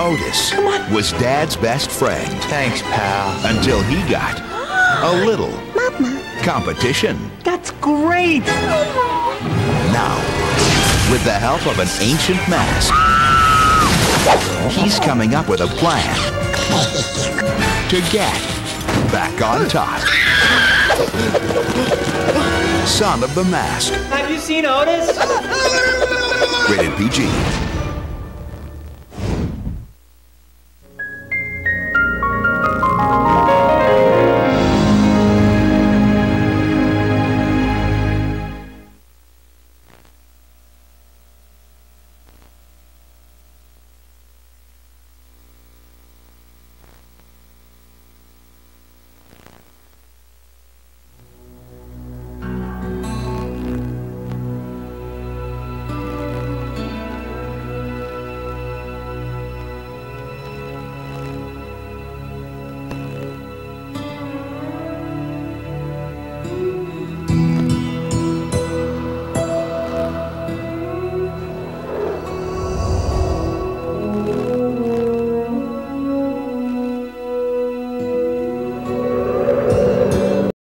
Otis was Dad's best friend. Thanks, pal. Until he got a little competition. That's great! Now, with the help of an ancient mask, he's coming up with a plan to get back on top. Son of the Mask. Have you seen Otis? Rated PG.